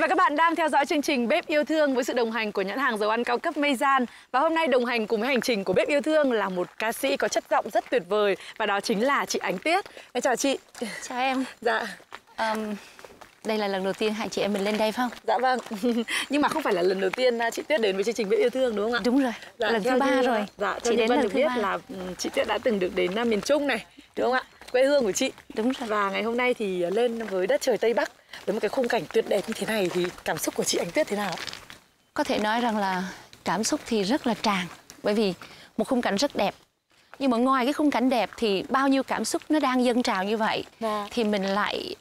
và các bạn đang theo dõi chương trình Bếp Yêu Thương với sự đồng hành của nhãn hàng dầu ăn cao cấp Meizan. Và hôm nay đồng hành cùng với hành trình của Bếp Yêu Thương là một ca sĩ có chất giọng rất tuyệt vời, và đó chính là chị Ánh Tuyết. Em chào chị. Chào em. Dạ. Đây là lần đầu tiên hai chị em mình lên đây phải không? Dạ vâng. Nhưng mà không phải là lần đầu tiên chị Tuyết đến với chương trình Bếp Yêu Thương đúng không ạ? Đúng rồi. Dạ, lần thứ ba rồi. Dạ, chị đến lần thứ biết 3. Là chị Tuyết đã từng được đến miền Trung này, đúng không ạ? Quê hương của chị. Đúng rồi. Và ngày hôm nay thì lên với đất trời Tây Bắc với một cái khung cảnh tuyệt đẹp như thế này thì cảm xúc của chị Ánh Tuyết thế nào? Có thể nói rằng là cảm xúc thì rất là tràn, bởi vì một khung cảnh rất đẹp. Nhưng mà ngoài cái khung cảnh đẹp thì bao nhiêu cảm xúc nó đang dâng trào như vậy. Dạ. Thì mình lại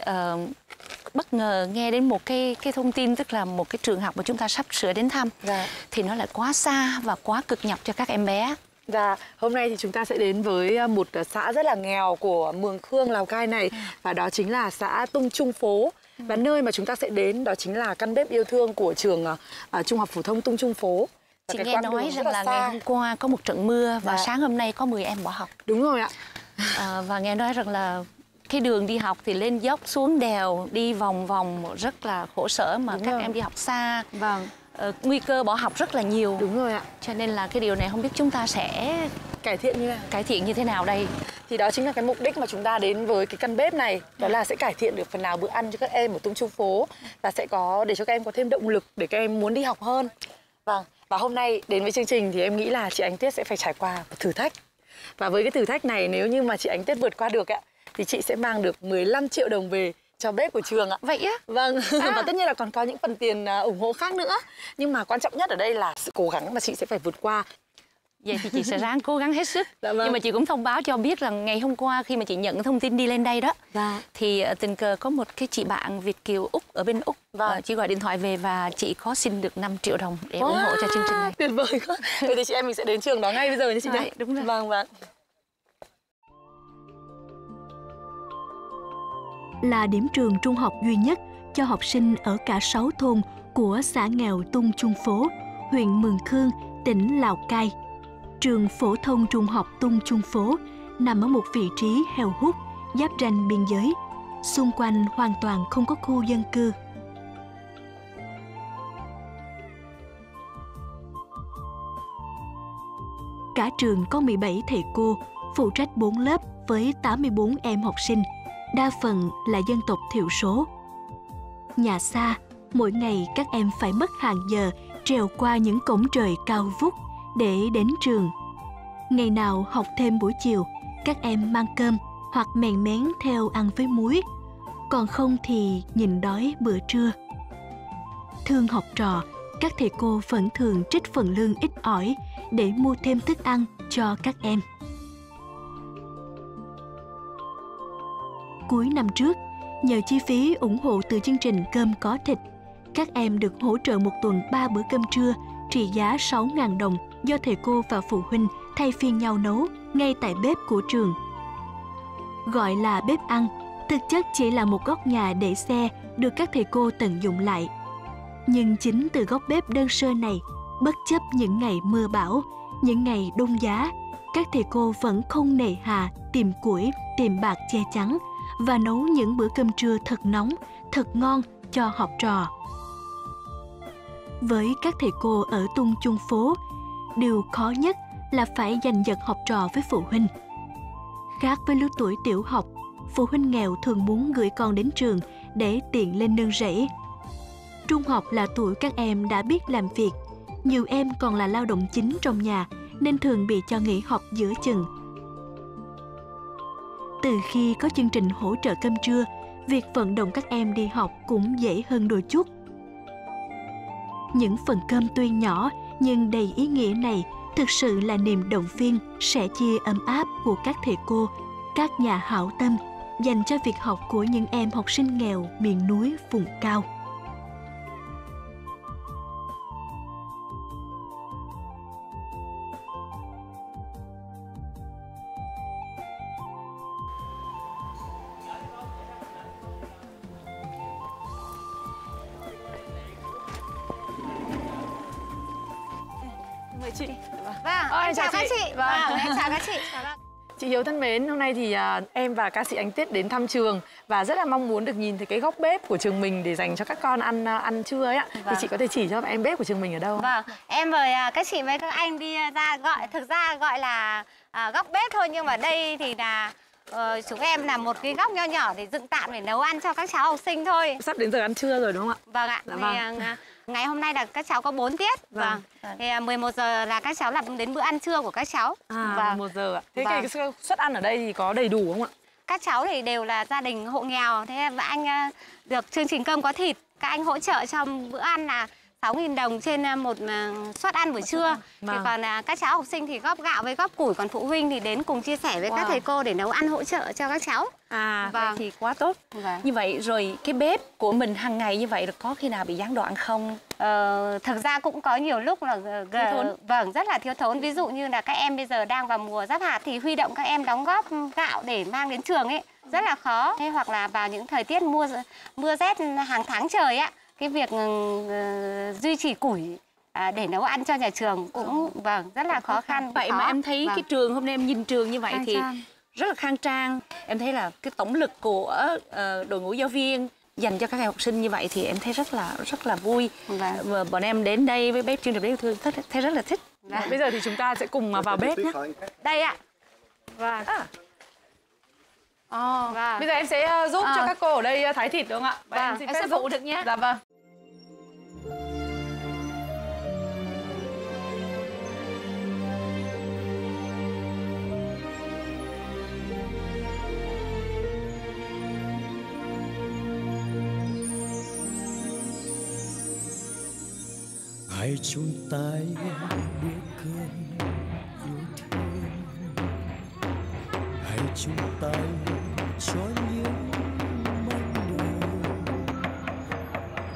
bất ngờ nghe đến một cái thông tin, tức là một cái trường học mà chúng ta sắp sửa đến thăm. Dạ. Thì nó lại quá xa và quá cực nhọc cho các em bé. Và hôm nay thì chúng ta sẽ đến với một xã rất là nghèo của Mường Khương, Lào Cai này. Và đó chính là xã Tung Chung Phố. Và nơi mà chúng ta sẽ đến đó chính là căn bếp yêu thương của trường Trung học phổ thông Tung Chung Phố. Và chị nghe nói rằng là ngày hôm qua có một trận mưa và sáng hôm nay có 10 em bỏ học. Đúng rồi ạ. Và nghe nói rằng là cái đường đi học thì lên dốc xuống đèo, đi vòng vòng rất là khổ sở mà đúng các rồi. Em đi học xa. Vâng. Nguy cơ bỏ học rất là nhiều. Đúng rồi ạ. Cho nên là cái điều này không biết chúng ta sẽ cải thiện như thế nào đây. Thì đó chính là cái mục đích mà chúng ta đến với cái căn bếp này, đó là sẽ cải thiện được phần nào bữa ăn cho các em ở Tung Chung Phố, và sẽ có để cho các em có thêm động lực để các em muốn đi học hơn. Vâng. Và hôm nay đến với chương trình thì em nghĩ là chị Ánh Tuyết sẽ phải trải qua một thử thách. Và với cái thử thách này, nếu như mà chị Ánh Tuyết vượt qua được ạ thì chị sẽ mang được 15 triệu đồng về cho bếp của trường ạ. Vậy á? Vâng. Và tất nhiên là còn có những phần tiền ủng hộ khác nữa. Nhưng mà quan trọng nhất ở đây là sự cố gắng mà chị sẽ phải vượt qua. Vậy thì chị sẽ ráng cố gắng hết sức. Dạ vâng. Nhưng mà chị cũng thông báo cho biết rằng ngày hôm qua khi mà chị nhận thông tin đi lên đây đó, dạ, thì tình cờ có một cái chị bạn Việt kiều Úc ở bên Úc, vâng, chị gọi điện thoại về và chị có xin được 5 triệu đồng để ủng hộ cho chương trình này. Tuyệt vời quá. Vậy thì chị em mình sẽ đến trường đó ngay bây giờ nha chị nhé. Đúng rồi. Vâng, vâng. Là điểm trường trung học duy nhất cho học sinh ở cả 6 thôn của xã nghèo Tung Chung Phố, huyện Mường Khương, tỉnh Lào Cai. Trường phổ thông trung học Tung Chung Phố nằm ở một vị trí heo hút, giáp ranh biên giới. Xung quanh hoàn toàn không có khu dân cư. Cả trường có 17 thầy cô, phụ trách 4 lớp với 84 em học sinh, đa phần là dân tộc thiểu số. Nhà xa, mỗi ngày các em phải mất hàng giờ trèo qua những cổng trời cao vút để đến trường. Ngày nào học thêm buổi chiều, các em mang cơm hoặc mèn mén theo ăn với muối, còn không thì nhịn đói bữa trưa. Thương học trò, các thầy cô vẫn thường trích phần lương ít ỏi để mua thêm thức ăn cho các em. Cuối năm trước, nhờ chi phí ủng hộ từ chương trình Cơm Có Thịt, các em được hỗ trợ một tuần 3 bữa cơm trưa trị giá 6.000 đồng do thầy cô và phụ huynh thay phiên nhau nấu ngay tại bếp của trường. Gọi là bếp ăn, thực chất chỉ là một góc nhà để xe được các thầy cô tận dụng lại. Nhưng chính từ góc bếp đơn sơ này, bất chấp những ngày mưa bão, những ngày đông giá, các thầy cô vẫn không nề hà tìm củi, tìm bạc che chắn và nấu những bữa cơm trưa thật nóng, thật ngon cho học trò. Với các thầy cô ở Tung Chung Phố, điều khó nhất là phải giành giật học trò với phụ huynh. Khác với lứa tuổi tiểu học, phụ huynh nghèo thường muốn gửi con đến trường để tiện lên nương rẫy. Trung học là tuổi các em đã biết làm việc, nhiều em còn là lao động chính trong nhà nên thường bị cho nghỉ học giữa chừng. Từ khi có chương trình hỗ trợ cơm trưa, việc vận động các em đi học cũng dễ hơn đôi chút. Những phần cơm tuy nhỏ nhưng đầy ý nghĩa này thực sự là niềm động viên, sẻ chia ấm áp của các thầy cô, các nhà hảo tâm dành cho việc học của những em học sinh nghèo miền núi vùng cao. Chị. Vâng. Ôi, em chào các chị. Vâng. Em chào các chị. Chị Hiếu thân mến, hôm nay thì em và ca sĩ Ánh Tuyết đến thăm trường và rất là mong muốn được nhìn thấy cái góc bếp của trường mình để dành cho các con ăn trưa ấy ạ. Vâng. Thì chị có thể chỉ cho em bếp của trường mình ở đâu? Vâng, em với các chị với các anh đi ra gọi, thực ra gọi là góc bếp thôi, nhưng mà đây thì là chúng em là một cái góc nho nhỏ để dựng tạm để nấu ăn cho các cháu học sinh thôi. Sắp đến giờ ăn trưa rồi đúng không ạ? Vâng ạ. Dạ, thì vâng. Ngày hôm nay là các cháu có 4 tiết. Vâng. Vâng. Thì 11 giờ là các cháu làm đến bữa ăn trưa của các cháu. À, vâng. 11 giờ ạ. Thế vâng. Cái suất ăn ở đây thì có đầy đủ không ạ? Các cháu thì đều là gia đình hộ nghèo, thế và anh được chương trình cơm có thịt, các anh hỗ trợ trong bữa ăn là 6.000 đồng trên một suất ăn buổi trưa. Thì còn các cháu học sinh thì góp gạo với góp củi, còn phụ huynh thì đến cùng chia sẻ với các thầy cô để nấu ăn hỗ trợ cho các cháu. À, vâng. Vậy thì quá tốt. Vâng. Như vậy rồi cái bếp của mình hàng ngày như vậy có khi nào bị gián đoạn không? Thực ra cũng có nhiều lúc là vâng, rất là thiếu thốn. Ví dụ như là các em bây giờ đang vào mùa giáp hạt thì huy động các em đóng góp gạo để mang đến trường ấy rất là khó. Hay hoặc là vào những thời tiết mưa rét hàng tháng trời ạ, cái việc duy trì củi để nấu ăn cho nhà trường cũng vâng rất là khó khăn. Vậy mà em thấy cái trường hôm nay em nhìn trường như vậy thì rất là khang trang. Em thấy là cái tổng lực của đội ngũ giáo viên dành cho các em học sinh như vậy thì em thấy rất là vui. Và bọn em đến đây với bếp chuyên nghiệp Bếp Yêu Thương thấy rất là thích. Bây giờ thì chúng ta sẽ cùng vào bếp nhé. Đây ạ. Vâng. Bây giờ em sẽ giúp cho các cô ở đây thái thịt đúng không ạ? Vâng. Em sẽ phụ được nhé. Dạ vâng. Hãy chung tay bữa cơm yêu thương, hãy chung tay cho những mong đợi,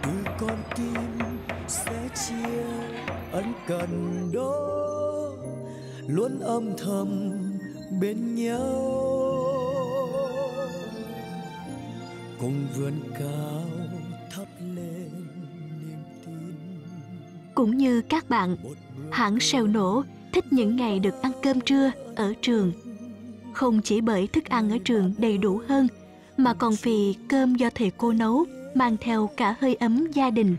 từ con tim sẽ chia ân cần đó luôn âm thầm bên nhau, cùng vươn cao thắp lên. Cũng như các bạn, Hảng Seo Nổ thích những ngày được ăn cơm trưa ở trường. Không chỉ bởi thức ăn ở trường đầy đủ hơn, mà còn vì cơm do thầy cô nấu mang theo cả hơi ấm gia đình,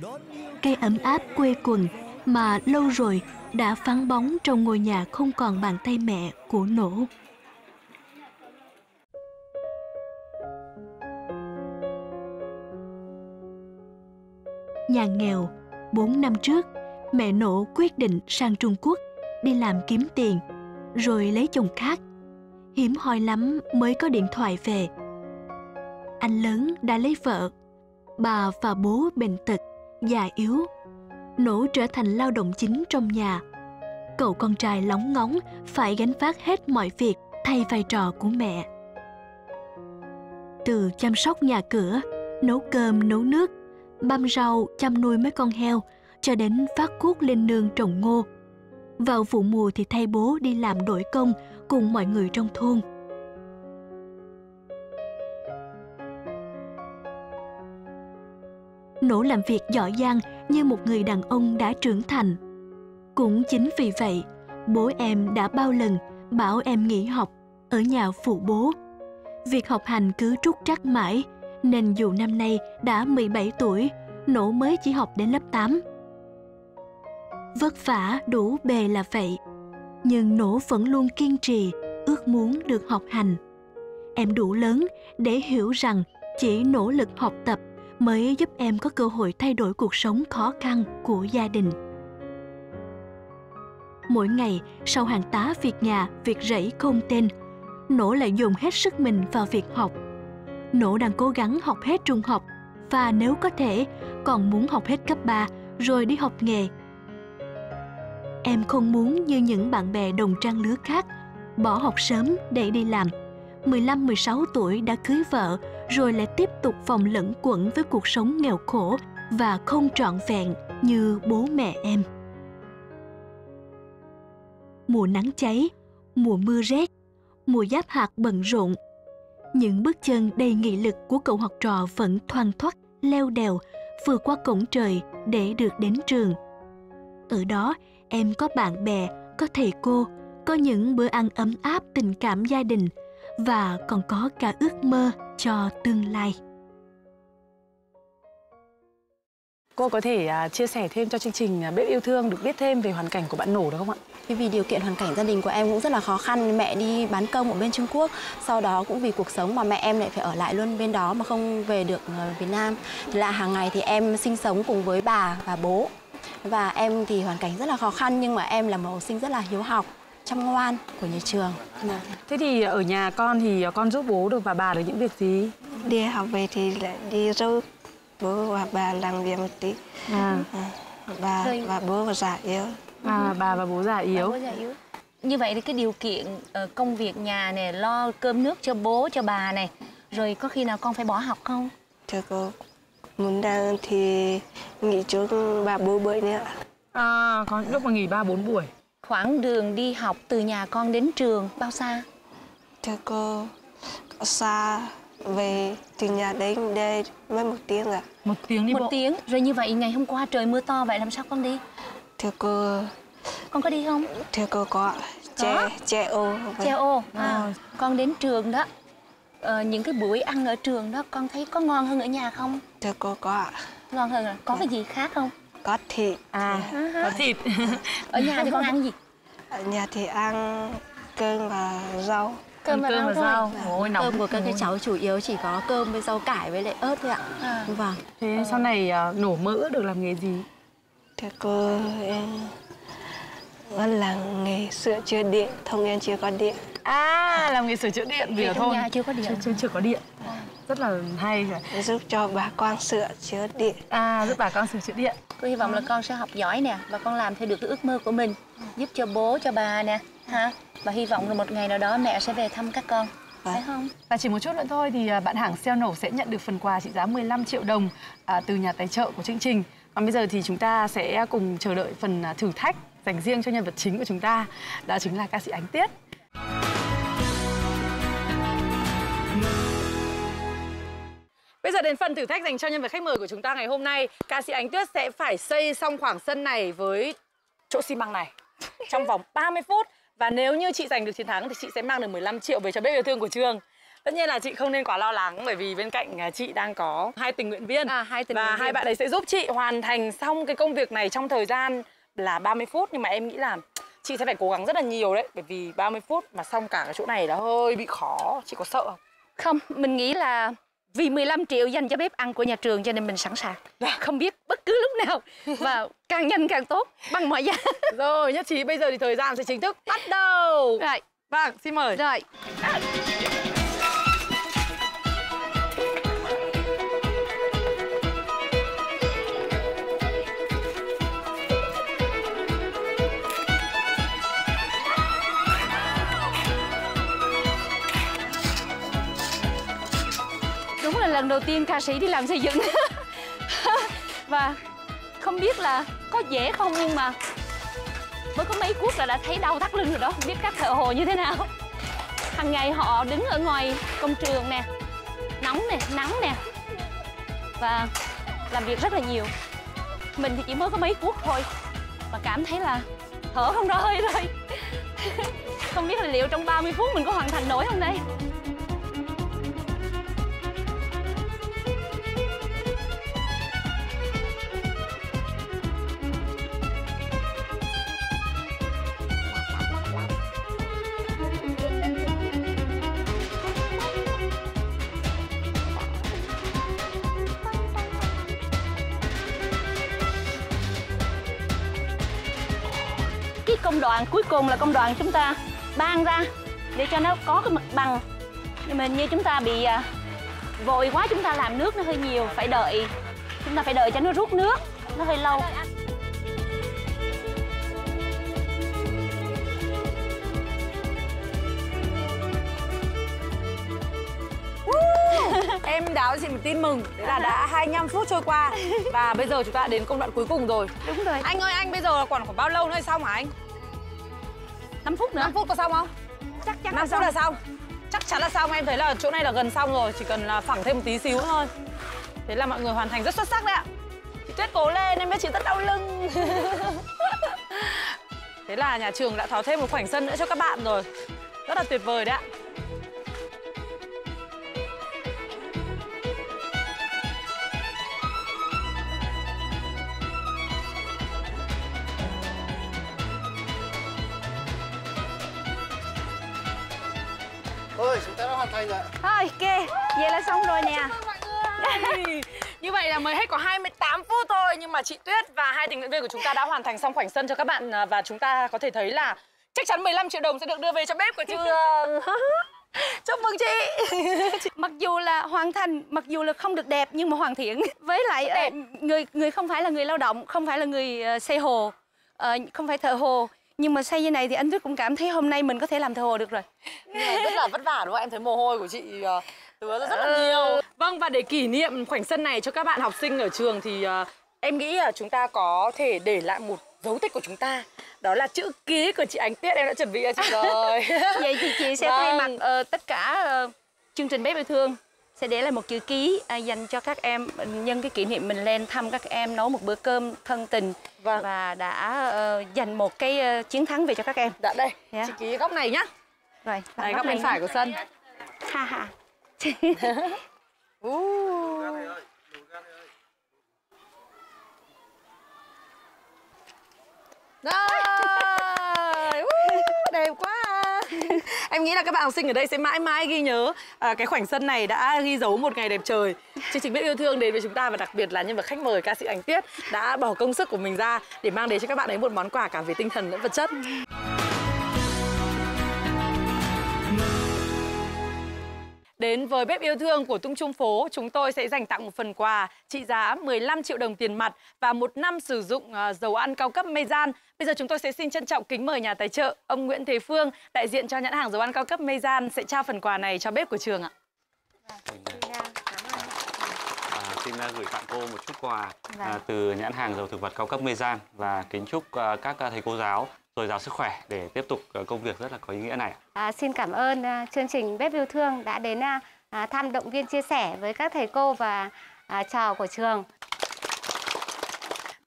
cây ấm áp quê quần mà lâu rồi đã vắng bóng trong ngôi nhà không còn bàn tay mẹ của Nổ. Nhà nghèo, 4 năm trước, mẹ Nổ quyết định sang Trung Quốc đi làm kiếm tiền, rồi lấy chồng khác. Hiếm hoi lắm mới có điện thoại về. Anh lớn đã lấy vợ, bà và bố bệnh tật, già yếu. Nổ trở thành lao động chính trong nhà. Cậu con trai lóng ngóng phải gánh vác hết mọi việc thay vai trò của mẹ. Từ chăm sóc nhà cửa, nấu cơm, nấu nước, băm rau, chăm nuôi mấy con heo, cho đến phát cuốc lên nương trồng ngô. Vào vụ mùa thì thay bố đi làm đổi công cùng mọi người trong thôn. Nổ làm việc giỏi giang như một người đàn ông đã trưởng thành. Cũng chính vì vậy, bố em đã bao lần bảo em nghỉ học, ở nhà phụ bố. Việc học hành cứ trúc trắc mãi, nên dù năm nay đã 17 tuổi, Nổ mới chỉ học đến lớp 8. Vất vả đủ bề là vậy, nhưng Nổ vẫn luôn kiên trì, ước muốn được học hành. Em đủ lớn để hiểu rằng chỉ nỗ lực học tập mới giúp em có cơ hội thay đổi cuộc sống khó khăn của gia đình. Mỗi ngày, sau hàng tá việc nhà, việc rẫy không tên, Nổ lại dùng hết sức mình vào việc học. Nổ đang cố gắng học hết trung học và nếu có thể còn muốn học hết cấp 3 rồi đi học nghề. Em không muốn như những bạn bè đồng trang lứa khác bỏ học sớm để đi làm. 15-16 tuổi đã cưới vợ rồi lại tiếp tục vòng lẩn quẩn với cuộc sống nghèo khổ và không trọn vẹn như bố mẹ em. Mùa nắng cháy, mùa mưa rét, mùa giáp hạt bận rộn. Những bước chân đầy nghị lực của cậu học trò vẫn thoăn thoắt leo đèo vừa qua cổng trời để được đến trường. Ở đó em có bạn bè, có thầy cô, có những bữa ăn ấm áp tình cảm gia đình và còn có cả ước mơ cho tương lai. Cô có thể chia sẻ thêm cho chương trình Bếp Yêu Thương được biết thêm về hoàn cảnh của bạn Nổ được không ạ? Vì điều kiện hoàn cảnh gia đình của em cũng rất là khó khăn, mẹ đi bán công ở bên Trung Quốc, sau đó cũng vì cuộc sống mà mẹ em lại phải ở lại luôn bên đó mà không về được Việt Nam. Thì là hàng ngày thì em sinh sống cùng với bà và bố. Và em thì hoàn cảnh rất là khó khăn nhưng mà em là một học sinh rất là hiếu học, chăm ngoan của nhà trường. Thế thì ở nhà con thì con giúp bố được và bà được những việc gì? Đi học về thì lại đi râu. Bố và bà làm việc một tí. Bà bố và già yếu. Bà và bố già yếu. Như vậy thì cái điều kiện công việc nhà này, lo cơm nước cho bố, cho bà này. Rồi có khi nào con phải bỏ học không? Thưa cô, muốn đang thì nghỉ trước 3-4 buổi nữa. Con lúc mà nghỉ 3-4 buổi. Khoảng đường đi học từ nhà con đến trường bao xa? Thưa cô, xa. Về từ nhà đến đây mới 1 tiếng rồi. 1 tiếng đi bộ. 1 tiếng. Rồi như vậy ngày hôm qua trời mưa to vậy làm sao con đi? Thưa cô, con có đi không? Thưa cô có. Che ô. Che ô. Con đến trường đó. Những cái buổi ăn ở trường đó con thấy có ngon hơn ở nhà không? Thưa cô có. Ngon hơn rồi. Có cái gì khác không? Có thịt. Có thịt. Ở nhà thì con ăn gì? Ở nhà thì ăn cơm và rau. Cơm và rau. Cơm của các cái cháu chủ yếu chỉ có cơm với rau cải với lại ớt thôi ạ. Vâng. Thế sau này Nổ mơ ước được làm nghề gì? Thưa cô, em làm nghề sửa chữa điện. Thông em chưa có điện. Làm nghề sửa chữa điện vì ở thôn nhà chưa có điện. Chưa có điện. Rất là hay. Giúp cho bà con sửa chữa điện. Giúp bà con sửa chữa điện. Cô hy vọng là con sẽ học giỏi nè và con làm theo được cái ước mơ của mình, giúp cho bố cho bà nè. Và hy vọng là một ngày nào đó mẹ sẽ về thăm các con, phải không? Và chỉ một chút nữa thôi thì bạn Hảng Seo Nổ sẽ nhận được phần quà trị giá 15 triệu đồng từ nhà tài trợ của chương trình. Còn bây giờ thì chúng ta sẽ cùng chờ đợi phần thử thách dành riêng cho nhân vật chính của chúng ta. Đó chính là ca sĩ Ánh Tuyết. Bây giờ đến phần thử thách dành cho nhân vật khách mời của chúng ta ngày hôm nay. Ca sĩ Ánh Tuyết sẽ phải xây xong khoảng sân này với chỗ xi măng này trong vòng 30 phút. Và nếu như chị giành được chiến thắng thì chị sẽ mang được 15 triệu về cho Bếp Yêu Thương của trường. Tất nhiên là chị không nên quá lo lắng bởi vì bên cạnh chị đang có 2 tình nguyện viên. Và 2 bạn ấy sẽ giúp chị hoàn thành xong cái công việc này trong thời gian là 30 phút. Nhưng mà em nghĩ là chị sẽ phải cố gắng rất là nhiều đấy. Bởi vì 30 phút mà xong cả cái chỗ này là hơi bị khó. Chị có sợ không? Không, mình nghĩ là vì 15 triệu dành cho bếp ăn của nhà trường cho nên mình sẵn sàng. Không biết bất cứ lúc nào. Và càng nhanh càng tốt, bằng mọi giá. Rồi, nhất trí. Bây giờ thì thời gian sẽ chính thức bắt đầu. Rồi. Vâng, xin mời. Rồi. Lần đầu tiên ca sĩ đi làm xây dựng và không biết là có dễ không nhưng mà mới có mấy cuốc là đã thấy đau thắt lưng rồi đó. Không biết các thợ hồ như thế nào, hàng ngày họ đứng ở ngoài công trường nè, nóng nè, nắng nè và làm việc rất là nhiều. Mình thì chỉ mới có mấy cuốc thôi mà cảm thấy là thở không ra hơi rồi. Không biết là liệu trong 30 phút mình có hoàn thành nổi không đây. Công đoạn cuối cùng là công đoạn chúng ta ban ra để cho nó có cái mặt bằng. Nhưng mà như chúng ta bị vội quá, chúng ta làm nước nó hơi nhiều, phải đợi, chúng ta phải đợi cho nó rút nước, nó hơi lâu. Em đáo chị một tin mừng, đấy là đã 25 phút trôi qua và bây giờ chúng ta đến công đoạn cuối cùng rồi. Đúng rồi. Anh ơi, anh bây giờ là còn khoảng bao lâu nữa xong hả anh? 5 phút nữa. 5 phút có xong không? Chắc chắn 5 phút là xong. Chắc chắn là xong, em thấy là chỗ này là gần xong rồi, chỉ cần là phẳng thêm một tí xíu thôi. Thế là mọi người hoàn thành rất xuất sắc đấy ạ. Chị Tuyết cố lên, em biết chị rất đau lưng. Thế Thế là nhà trường đã tháo thêm một khoảnh sân nữa cho các bạn rồi. Rất là tuyệt vời đấy ạ. Ôi, chúng ta đã hoàn thành rồi. Ok, vậy là xong rồi nè. Như vậy là mới hết có 28 phút thôi. Nhưng mà chị Tuyết và hai tình nguyện viên của chúng ta đã hoàn thành xong khoảnh sân cho các bạn. Và chúng ta có thể thấy là chắc chắn 15 triệu đồng sẽ được đưa về cho bếp của chị. Chúc mừng chị. Mặc dù là hoàn thành, mặc dù là không được đẹp nhưng mà hoàn thiện. Với lại người không phải là người lao động, không phải là người xây hồ, không phải thợ hồ. Nhưng mà xây như này thì anh Tuyết cũng cảm thấy hôm nay mình có thể làm thợ hồ được rồi. Rất là vất vả đúng không? Em thấy mồ hôi của chị tứa rất là nhiều. Vâng, và để kỷ niệm khoảnh sân này cho các bạn học sinh ở trường thì em nghĩ là chúng ta có thể để lại một dấu tích của chúng ta. Đó là chữ ký của chị Ánh Tuyết, em đã chuẩn bị cho chị rồi. Vậy thì chị sẽ thay mặt tất cả chương trình Bếp Yêu Thương sẽ để lại một chữ ký dành cho các em, nhân cái kỷ niệm mình lên thăm các em, nấu một bữa cơm thân tình. Vâng. Và đã dành một cái chiến thắng về cho các em. Dạ đây, chị ký góc này nhá. Rồi, đây, góc bên phải của sân. Ha ha. Đẹp quá. Em nghĩ là các bạn học sinh ở đây sẽ mãi mãi ghi nhớ cái khoảnh sân này đã ghi dấu một ngày đẹp trời. Chương trình Bếp Yêu Thương đến với chúng ta và đặc biệt là nhân vật khách mời ca sĩ Ánh Tuyết đã bỏ công sức của mình ra để mang đến cho các bạn ấy một món quà cả về tinh thần lẫn vật chất. Đến với Bếp Yêu Thương của Tung Chung Phố, chúng tôi sẽ dành tặng một phần quà trị giá 15 triệu đồng tiền mặt và 1 năm sử dụng dầu ăn cao cấp Meizan. Bây giờ chúng tôi sẽ xin trân trọng kính mời nhà tài trợ, ông Nguyễn Thế Phương, đại diện cho nhãn hàng dầu ăn cao cấp Meizan sẽ trao phần quà này cho bếp của trường ạ. Xin gửi tặng cô một chút quà từ nhãn hàng dầu thực vật cao cấp Meizan và kính chúc các thầy cô giáo dồi dào sức khỏe để tiếp tục công việc rất là có ý nghĩa này. Xin cảm ơn chương trình Bếp Yêu Thương đã đến thăm, động viên, chia sẻ với các thầy cô và trò của trường.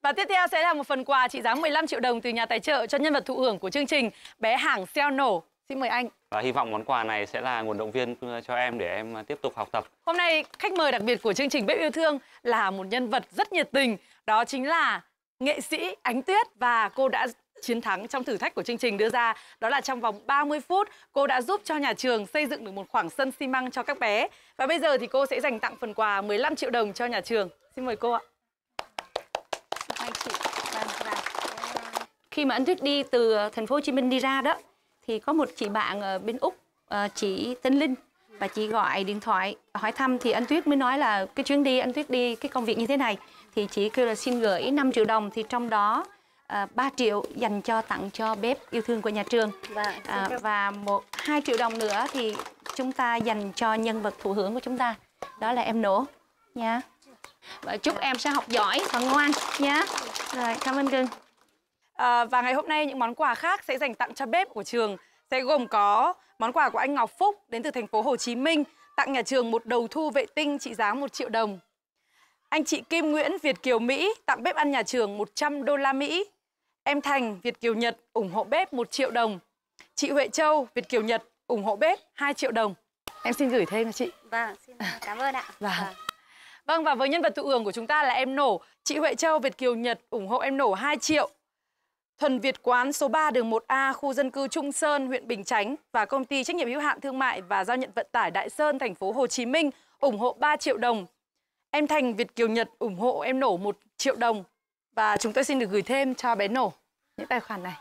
Và tiếp theo sẽ là một phần quà trị giá 15 triệu đồng từ nhà tài trợ cho nhân vật thụ hưởng của chương trình, bé Hảng Seo Nổ. Xin mời anh. Và hy vọng món quà này sẽ là nguồn động viên cho em để em tiếp tục học tập. Hôm nay khách mời đặc biệt của chương trình Bếp Yêu Thương là một nhân vật rất nhiệt tình. Đó chính là nghệ sĩ Ánh Tuyết và cô đã chiến thắng trong thử thách của chương trình đưa ra. Đó là trong vòng 30 phút cô đã giúp cho nhà trường xây dựng được một khoảng sân xi măng cho các bé. Và bây giờ thì cô sẽ dành tặng phần quà 15 triệu đồng cho nhà trường. Xin mời cô ạ. Khi mà Ánh Tuyết đi từ thành phố Hồ Chí Minh đi ra đó thì có một chị bạn ở bên Úc, chị tên Linh, và chị gọi điện thoại hỏi thăm thì Ánh Tuyết mới nói là cái chuyến đi Ánh Tuyết đi cái công việc như thế này thì chị kêu là xin gửi 5 triệu đồng thì trong đó 3 triệu dành cho tặng cho Bếp Yêu Thương của nhà trường. Và 2 triệu đồng nữa thì chúng ta dành cho nhân vật thụ hưởng của chúng ta. Đó là em Nổ nha. Và chúc em sẽ học giỏi và ngoan nhá. Rồi, cảm ơn cưng. Và ngày hôm nay những món quà khác sẽ dành tặng cho bếp của trường sẽ gồm có món quà của anh Ngọc Phúc đến từ thành phố Hồ Chí Minh tặng nhà trường một đầu thu vệ tinh trị giá 1 triệu đồng. Anh chị Kim Nguyễn, Việt Kiều Mỹ tặng bếp ăn nhà trường 100 đô la Mỹ. Em Thành, Việt Kiều Nhật ủng hộ bếp 1 triệu đồng. Chị Huệ Châu, Việt Kiều Nhật ủng hộ bếp 2 triệu đồng. Em xin gửi thêm cho chị. Vâng, xin cảm ơn ạ. Vâng, và với nhân vật thụ hưởng của chúng ta là em Nổ, chị Huệ Châu, Việt Kiều Nhật ủng hộ em Nổ 2 triệu. Thuần Việt quán số 3 đường 1A, khu dân cư Trung Sơn, huyện Bình Chánh và công ty trách nhiệm hữu hạn thương mại và giao nhận vận tải Đại Sơn, thành phố Hồ Chí Minh ủng hộ 3 triệu đồng. Em Thành, Việt Kiều Nhật ủng hộ em Nổ 1 triệu đồng. Và chúng tôi xin được gửi thêm cho bé Nổ những tài khoản này.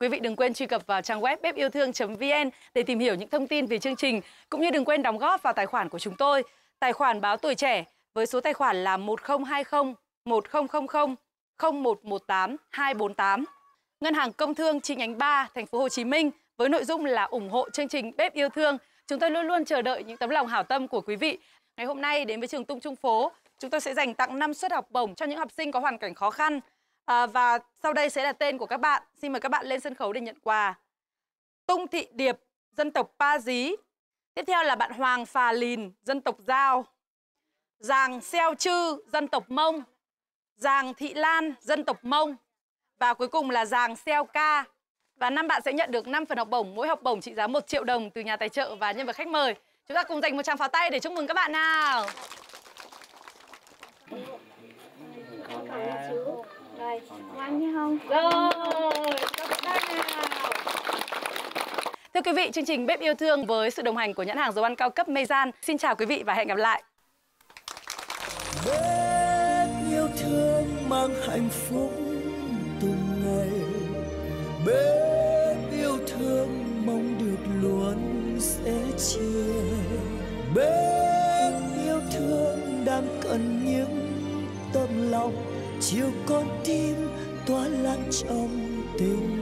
Quý vị đừng quên truy cập vào trang web bếp yêu thương.vn để tìm hiểu những thông tin về chương trình, cũng như đừng quên đóng góp vào tài khoản của chúng tôi, tài khoản Báo Tuổi Trẻ với số tài khoản là 1020 1000 0118 248, Ngân hàng Công Thương chi nhánh 3 thành phố Hồ Chí Minh với nội dung là ủng hộ chương trình Bếp Yêu Thương. Chúng tôi luôn luôn chờ đợi những tấm lòng hảo tâm của quý vị. Ngày hôm nay đến với trường Tung Chung Phố, chúng tôi sẽ dành tặng 5 suất học bổng cho những học sinh có hoàn cảnh khó khăn. Và sau đây sẽ là tên của các bạn. Xin mời các bạn lên sân khấu để nhận quà. Tung Thị Điệp, dân tộc Pa Dí. Tiếp theo là bạn Hoàng Phà Lìn, dân tộc Giao. Giàng Xeo Trư, dân tộc Mông. Giàng Thị Lan, dân tộc Mông. và cuối cùng là Giàng Xeo Ca. Và 5 bạn sẽ nhận được 5 phần học bổng, mỗi học bổng trị giá 1 triệu đồng từ nhà tài trợ và nhân vật khách mời. Chúng ta cùng dành một tràng pháo tay để chúc mừng các bạn nào. Rồi, ngoan như không? Rồi, các bạn nào. Thưa quý vị, chương trình Bếp Yêu Thương với sự đồng hành của nhãn hàng dầu ăn cao cấp Meizan. Xin chào quý vị và hẹn gặp lại. Bếp yêu thương mang hạnh phúc từng ngày. Bếp yêu thương mong được luôn sẽ chia. Bếp yêu thương đang cần những tấm lòng chiều con tim tỏa lãng trong tình.